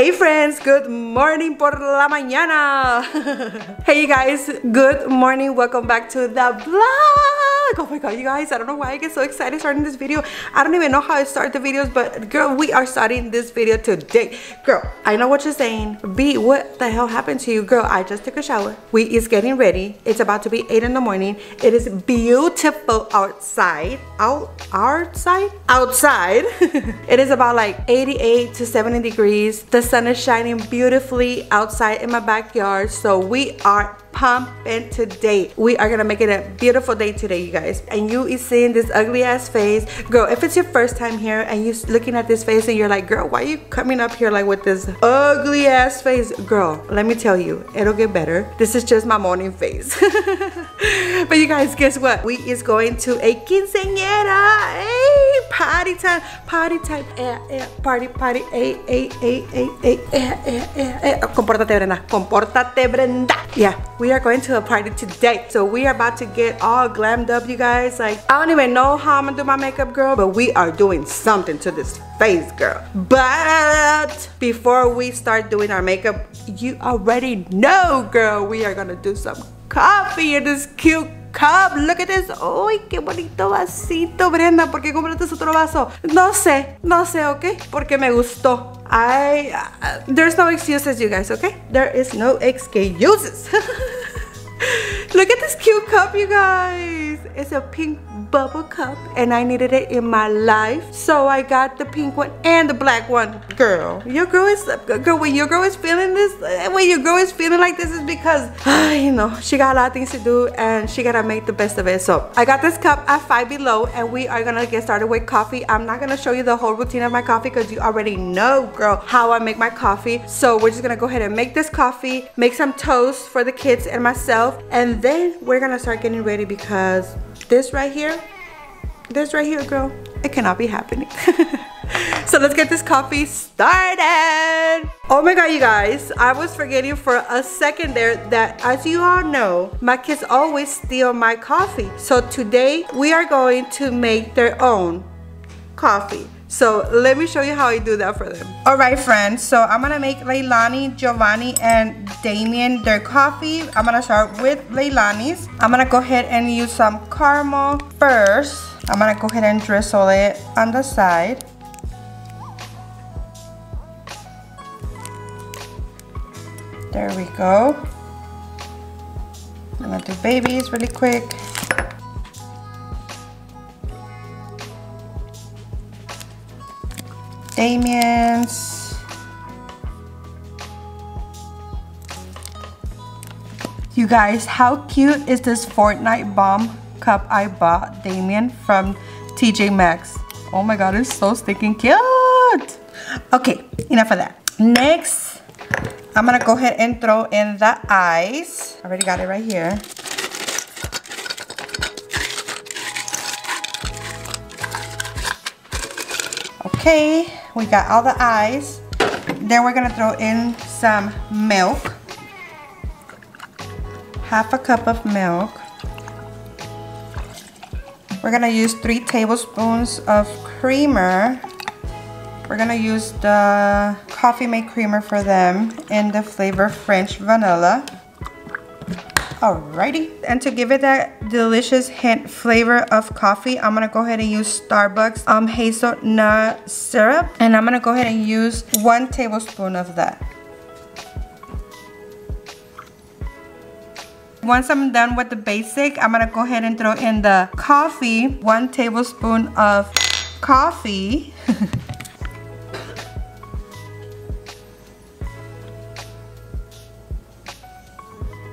Hey friends, good morning por la mañana. Hey you guys, good morning, welcome back to the vlog. Oh my god, you guys, I don't know why I get so excited starting this video. I don't even know how I start the videos, but girl, we are starting this video today. Girl, I know what you're saying. B, what the hell happened to you? Girl, I just took a shower. We is getting ready. It's about to be 8 in the morning. It is beautiful outside. Outside. It is about like 88 to 70 degrees. The sun is shining beautifully outside in my backyard, so we are pumping today. We are gonna make it a beautiful day today, you guys. And you is seeing this ugly ass face. Girl, if it's your first time here and you looking at this face and you're like, girl, why are you coming up here like with this ugly ass face? Girl, let me tell you, it'll get better. This is just my morning face. But you guys, guess what? We is going to a quinceañera. Hey, party time, party time, party, comportate, Brenda, comportate, Brenda. Yeah, we are going to a party today. So we are about to get all glammed up, you guys. Like, I don't even know how I'm gonna do my makeup, girl, but we are doing something to this face, girl. But before we start doing our makeup, you already know, girl, we are gonna do some coffee in this cute cup. Look at this. Uy, qué bonito vasito, Brenda. ¿Por qué compraste otro vaso? No sé, okay? Porque me gustó. There's no excuses, you guys, okay? There is no excuses. Look at this cute cup, you guys. It's a pink bubble cup, and I needed it in my life, so I got the pink one and the black one. Girl, when your girl is feeling like this, is because you know she got a lot of things to do and she gotta make the best of it. So I got this cup at Five Below, and we are gonna get started with coffee. I'm not gonna show you the whole routine of my coffee because you already know, girl, how I make my coffee. So we're just gonna go ahead and make this coffee, make some toast for the kids and myself, and then we're gonna start getting ready because this right here, girl, it cannot be happening. So let's get this coffee started. Oh my god, you guys, I was forgetting for a second there that, as you all know, my kids always steal my coffee. So today we are going to make their own coffee. So let me show you how I do that for them. All right, friends, so I'm gonna make Leilani, Giovanni, and Damien their coffee. I'm gonna start with Leilani's. I'm gonna go ahead and use some caramel first. I'm gonna go ahead and drizzle it on the side. There we go. I'm gonna do babies really quick. Damien's. You guys, how cute is this Fortnite bomb cup I bought Damien from TJ Maxx? Oh my god, it's so stinking cute. Okay, enough of that. Next, I'm gonna go ahead and throw in the ice. I already got it right here. Okay, we got all the ice. Then we're gonna throw in some milk. Half a cup of milk. We're gonna use 3 tablespoons of creamer. We're gonna use the Coffee Mate creamer for them in the flavor French vanilla. Alrighty, and to give it that delicious hint flavor of coffee, I'm gonna go ahead and use Starbucks hazelnut syrup, and I'm gonna go ahead and use 1 tablespoon of that. Once I'm done with the basic, I'm gonna go ahead and throw in the coffee, 1 tablespoon of coffee.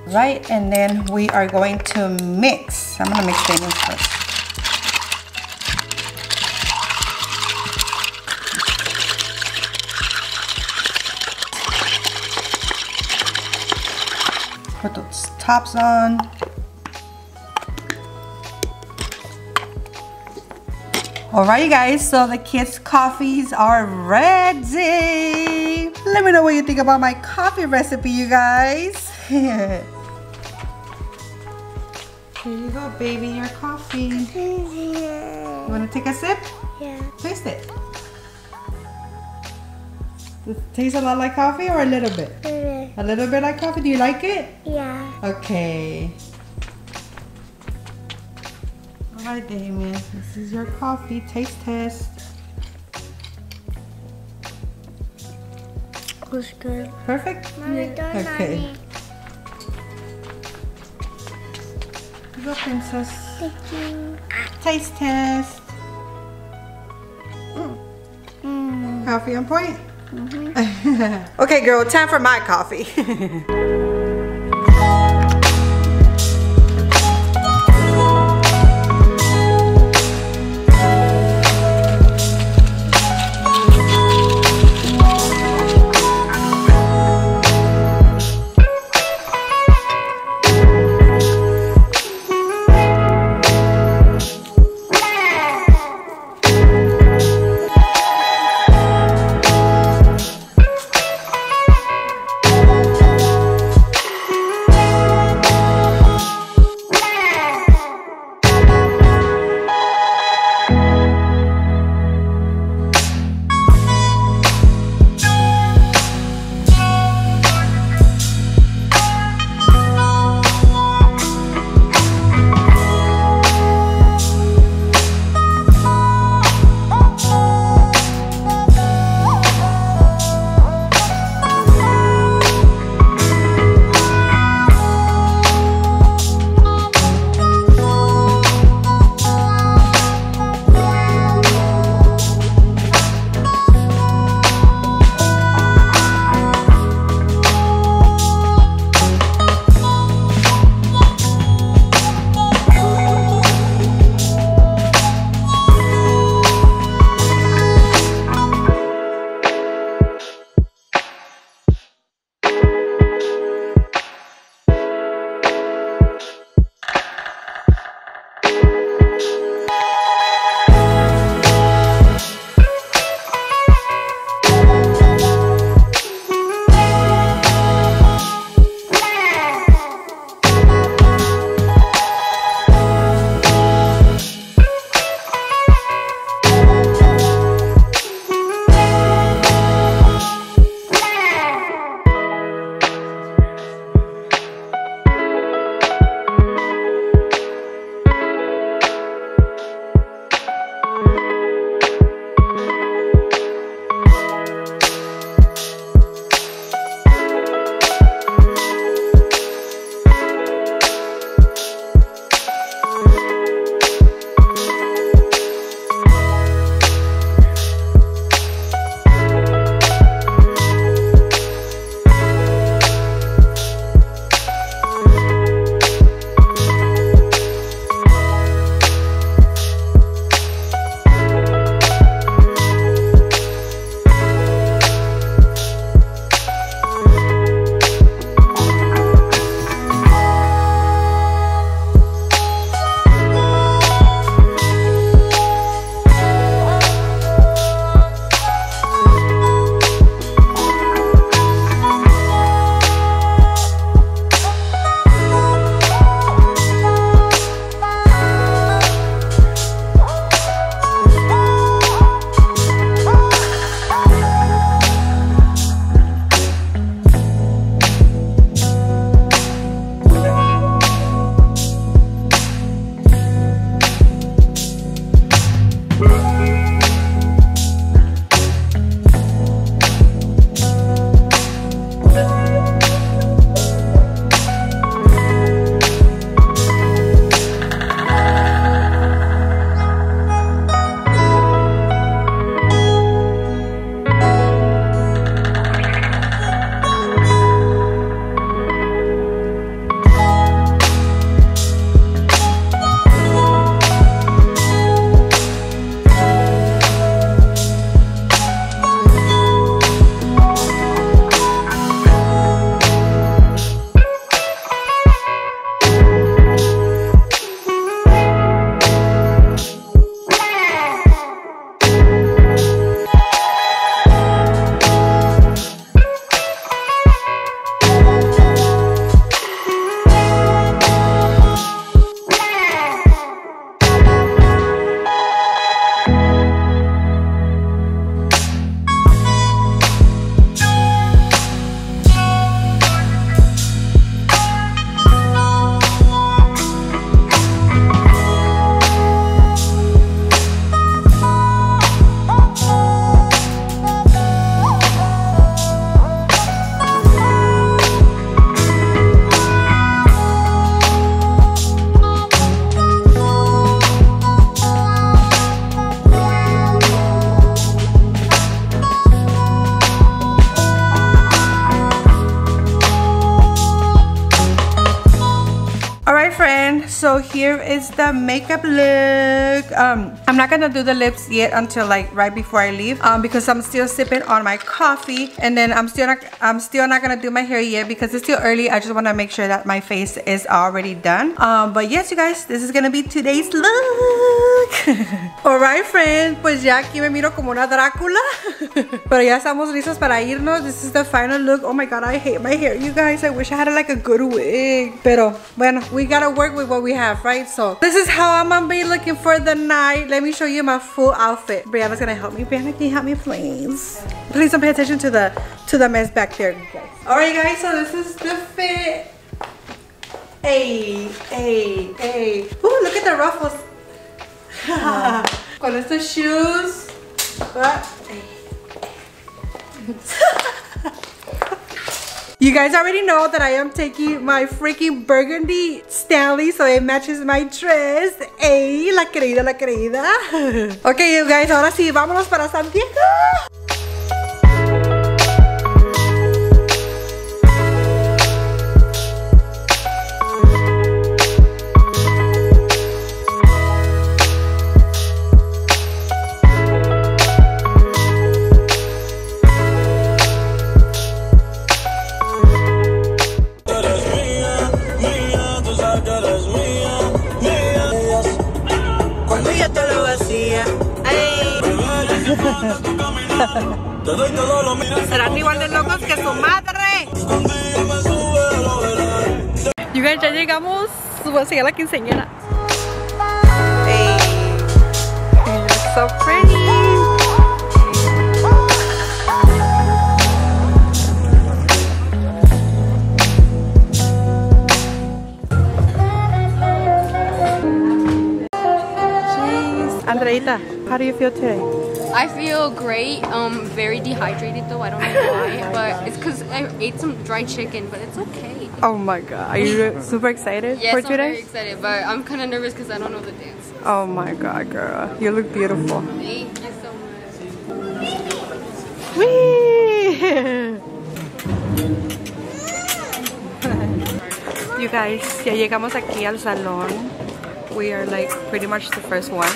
Right, and then we are going to mix. I'm gonna mix things first. Put those tops on. All right, you guys, so the kids' coffees are ready. Let me know what you think about my coffee recipe, you guys. Here you go, baby, your coffee. You want to take a sip? Yeah. Taste it. Does it taste a lot like coffee or a little bit? A little bit like coffee? Do you like it? Yeah. Okay. All right, Damien. This is your coffee taste test. Looks good. Perfect? Mommy, yeah. Okay. Mommy. You go, princess. Thank you. Taste test. Coffee on point? Mm-hmm. Okay, girl, time for my coffee. And so here is the makeup look. I'm not gonna do the lips yet until like right before I leave, because I'm still sipping on my coffee, and then I'm still not gonna do my hair yet because it's still early. I just want to make sure that my face is already done. But yes, you guys, this is gonna be today's look. Alright, friends, pues ya aquí me miro como una Drácula. Pero ya estamos listos para irnos. This is the final look. Oh my god, I hate my hair, you guys. I wish I had like a good wig. Pero bueno, we gotta work with what we have, right? So this is how I'm gonna be looking for the night. Let me show you my full outfit. Brianna's gonna help me. Brianna, can you help me, please? Please don't pay attention to the mess back there, you guys. Alright, guys, so this is the fit. Hey, hey, hey. Ooh, look at the ruffles. Con estos shoes. What? You guys already know that I am taking my freaking burgundy Stanley, so it matches my dress. Hey, la querida, la querida. Okay, you guys, ahora sí, vámonos para San Diego. Serán igual de locos que su madre. You guys, ya llegamos. Voy a seguir la quinceañera. Hey, you're so pretty. Andreita, how do you feel today? I feel great. Very dehydrated though. I don't know why, but it's because I ate some dried chicken. But it's okay. Oh my god! Are you super excited for today? Yes, I'm very excited, but I'm kind of nervous because I don't know the dance. Oh my god, girl! You look beautiful. Thank you so much. Wee! You guys, ya llegamos aquí al salón. We are like pretty much the first ones.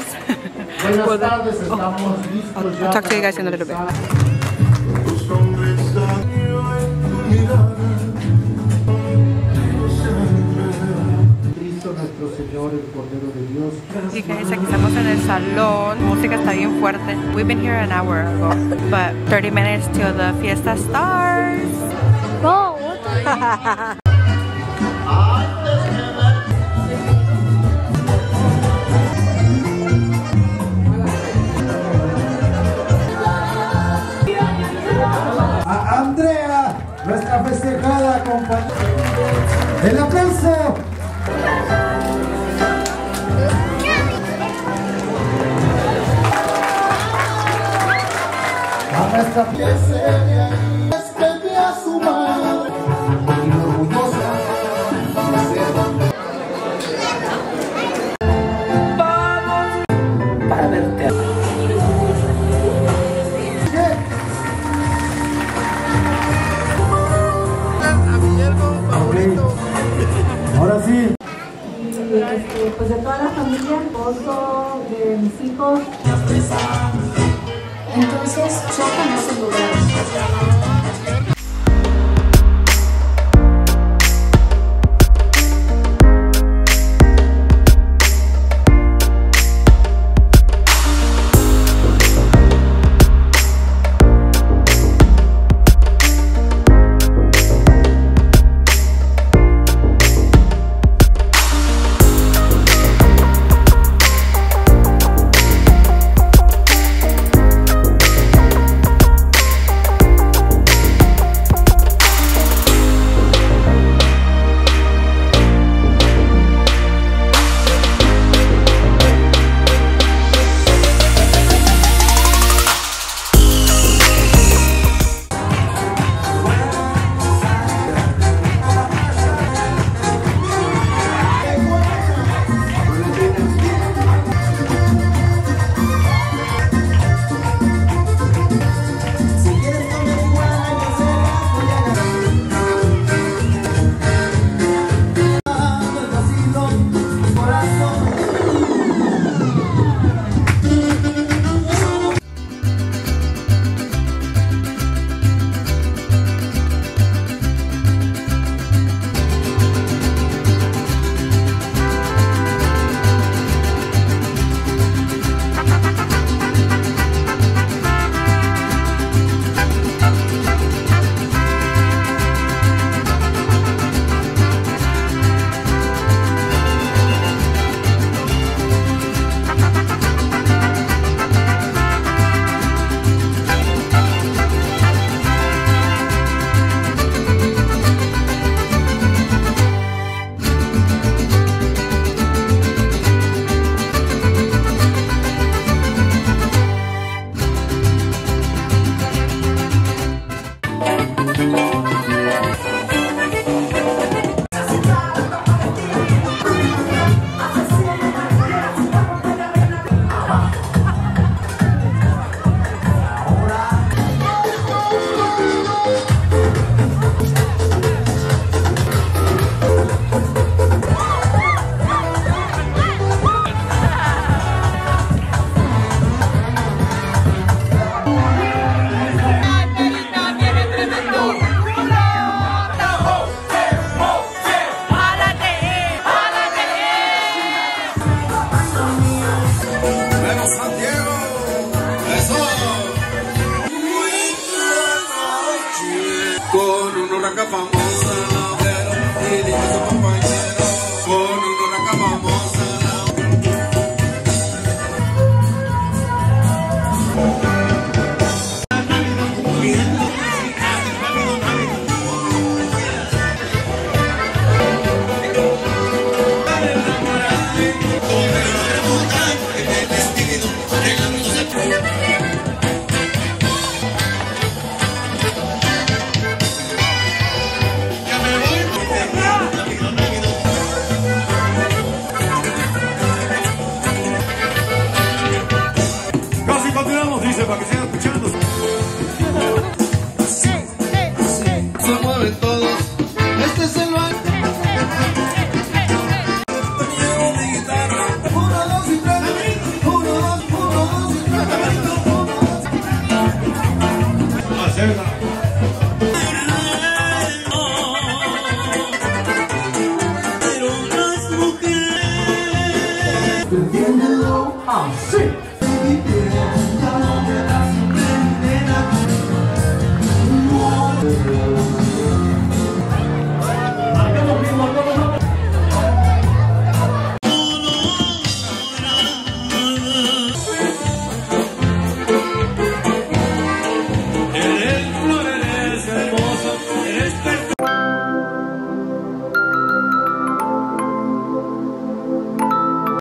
I'll talk to you guys in a little bit. You guys, aquí estamos en el salón. Música está bien fuerte. We've been here an hour ago, but 30 minutes till the fiesta starts. Go! Oh, nuestra festejada compañera. ¡El aplauso! A nuestra festejada es que me ha sumado y orgullosa. ¡Vamos! Para verte. Pues de toda la familia, esposo, de mis hijos. Entonces chocan esos lugares. I'm sick.